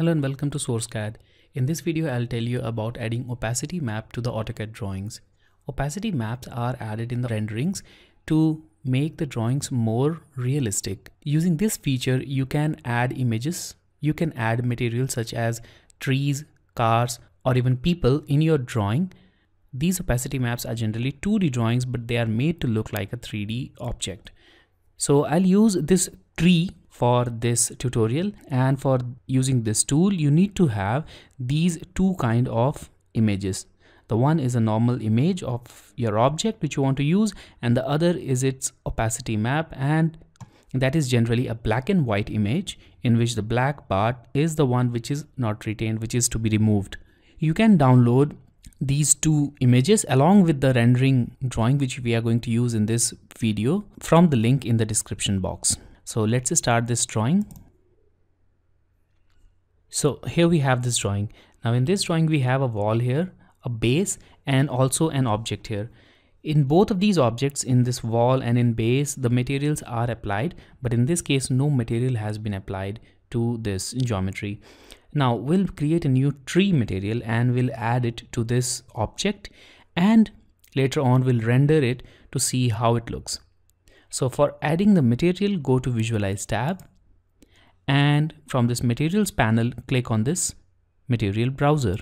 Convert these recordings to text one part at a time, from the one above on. Hello and welcome to SourceCAD. In this video, I'll tell you about adding opacity map to the AutoCAD drawings. Opacity maps are added in the renderings to make the drawings more realistic. Using this feature, you can add images, you can add materials such as trees, cars, or even people in your drawing. These opacity maps are generally 2D drawings, but they are made to look like a 3D object. So I'll use this tree for this tutorial, and for using this tool you need to have these two kind of images. The one is a normal image of your object which you want to use, and the other is its opacity map, and that is generally a black and white image in which the black part is the one which is not retained, which is to be removed. You can download these two images along with the rendering drawing which we are going to use in this video from the link in the description box. So let's start this drawing. So here we have this drawing. Now in this drawing we have a wall here, a base, and also an object here. In both of these objects, in this wall and in base, the materials are applied, but in this case no material has been applied to this geometry. Now we'll create a new tree material and we'll add it to this object, and later on we'll render it to see how it looks. So for adding the material, go to Visualize tab, and from this materials panel click on this Material Browser.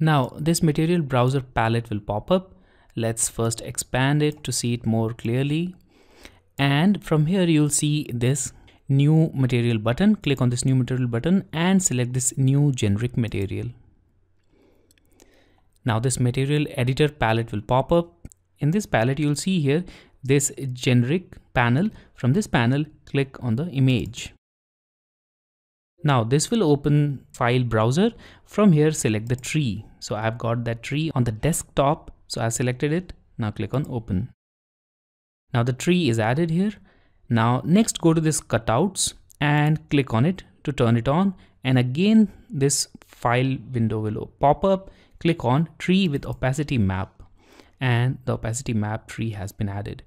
Now this Material Browser palette will pop up. Let's first expand it to see it more clearly, and from here you'll see this new material button. Click on this new material button and select this new generic material. Now this Material Editor palette will pop up. In this palette you'll see here this generic panel. From this panel click on the image. Now this will open file browser. From here select the tree. So I've got that tree on the desktop, so I selected it. Now click on open. Now the tree is added here. Now next go to this Cutouts and click on it to turn it on, and again this file window will pop up. Click on tree with opacity map, and the opacity map tree has been added.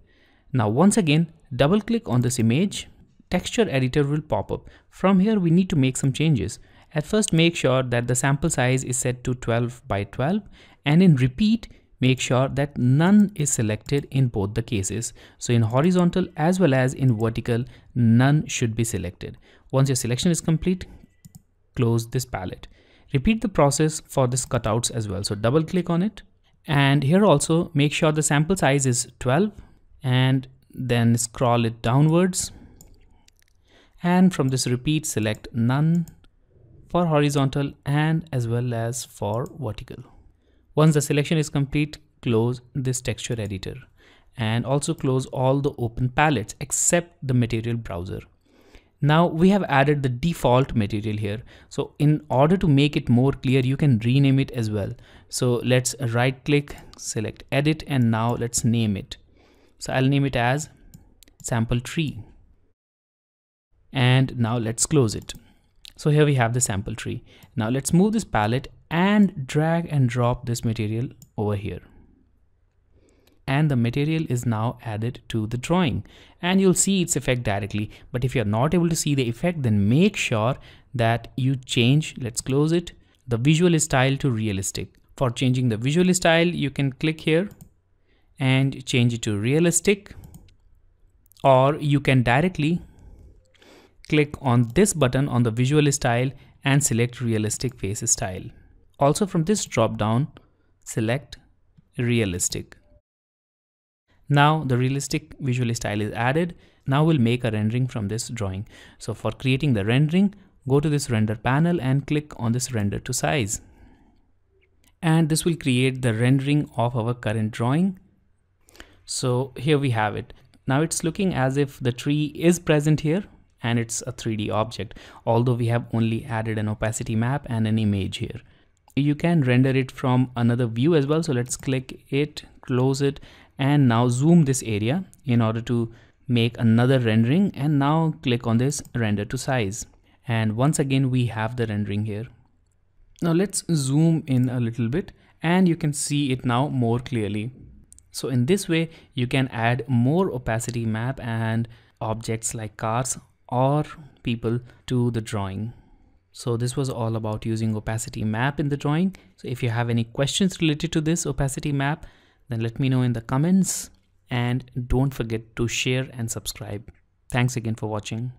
Now once again double click on this image. Texture editor will pop up. From here we need to make some changes. At first make sure that the sample size is set to 12 by 12, and in repeat make sure that none is selected in both the cases. So in horizontal as well as in vertical, none should be selected. Once your selection is complete, close this palette. Repeat the process for this Cutouts as well. So double click on it, and here also make sure the sample size is 12, and then scroll it downwards, and from this repeat select none for horizontal and as well as for vertical. Once the selection is complete, close this texture editor, and also close all the open palettes except the Material Browser. Now we have added the default material here. So in order to make it more clear, you can rename it as well. So let's right click, select edit, and now let's name it. So I'll name it as sample tree, and now let's close it. So here we have the sample tree. Now let's move this palette and drag and drop this material over here, and the material is now added to the drawing, and you'll see its effect directly. But if you're not able to see the effect, then make sure that you change, let's close it, the visual style to realistic. For changing the visual style, you can click here and change it to realistic, or you can directly click on this button on the visual style and select realistic face style. Also from this drop down select realistic. Now the realistic visual style is added. Now we'll make a rendering from this drawing. So for creating the rendering, go to this render panel and click on this render to size, and this will create the rendering of our current drawing. So here we have it. Now it's looking as if the tree is present here, and it's a 3D object, although we have only added an opacity map and an image here. You can render it from another view as well. So let's click it, close it, and now zoom this area in order to make another rendering, and now click on this render to size, and once again we have the rendering here. Now let's zoom in a little bit, and you can see it now more clearly. So in this way you can add more opacity map and objects like cars or people to the drawing. So this was all about using opacity map in the drawing. So if you have any questions related to this opacity map, then let me know in the comments, and don't forget to share and subscribe. Thanks again for watching.